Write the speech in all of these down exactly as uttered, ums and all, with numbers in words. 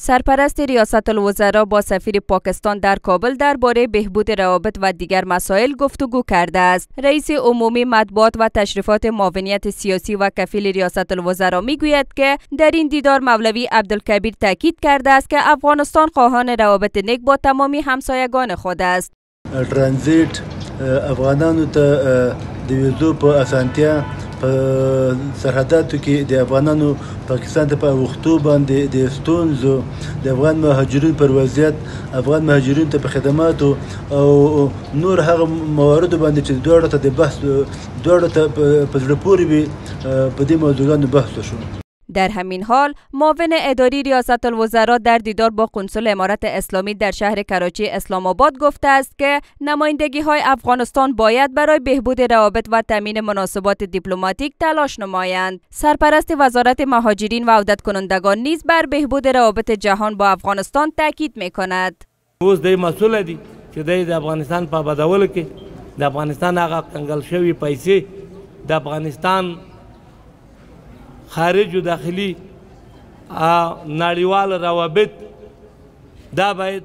سرپرست ریاست الوزرا با سفیر پاکستان در کابل درباره بهبود روابط و دیگر مسائل گفتگو کرده است. رئیس عمومی مطبوعات و تشریفات معاونیت سیاسی و کفیل ریاست الوزرا میگوید که در این دیدار مولوی عبدالکبیر تاکید کرده است که افغانستان خواهان روابط نیک با تمامی همسایگان خود است. ترانزیت افغانانو ته د ویزو په اسانتیا په سرحداتو کې د افغانانو پاکستان ته په وختو باندې د ستونزو د افغان مهاجرین پر وضعیت افغان مهاجرین ته په خدماتو او نور هغه مواردو باندې چې دوړه ته د بحث دوړه ته په زړه پورې په دې موضوعانو بحث شو. در همین حال معاون اداری ریاست الوزرا در دیدار با کنسول امارت اسلامی در شهر کراچی اسلام آباد گفته است که نمایندگی های افغانستان باید برای بهبود روابط و تامین مناسبات دیپلماتیک تلاش نمایند. سرپرست وزارت مهاجرین و عودت کنندگان نیز بر بهبود روابط جهان با افغانستان تاکید میکند. اوس دی مسئله دی چې د افغانستان په بدول کې د افغانستان هغه کنګل شوی پیسې د افغانستان خارج و داخلی نړیوال روابط دا باید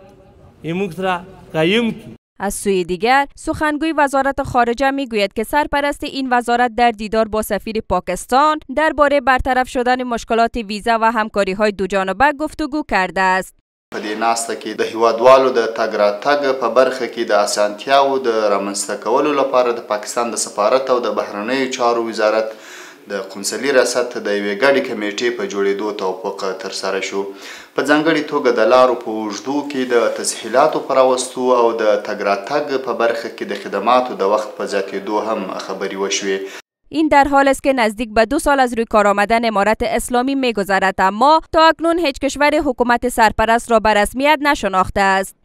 موږ سره قایم کی. از سوی دیگر سخنگوی وزارت خارجه میگوید که سرپرست این وزارت در دیدار با سفیر پاکستان درباره برطرف شدن مشکلات ویزا و همکاری های دوجانبه گفتگو کرده است. په دې ناسته کې د هیوادوالو د تګ راتګ په برخه کې د اسانتیاو د رامنځته کولو لپاره د پاکستان د سفارت او د بهرنیو چارو وزارت د قونسلي ریاست د یوې ګډې کمیټې په جوړېدو توافق ترسره شو. په ځانګړې توګه د لارو په اوږدو کې د تسهیلاتو په راوستو او د تګ راتګ په برخه کې د خدماتو د وخت په زیاتېدو هم خبرې وشوې. این در حالی است که نزدیک به دو سال از روی کار آمدن امارت اسلامی می‌گذرد، اما تا اکنون هیچ کشور حکومت سرپرست را به رسمیت نشناخته است.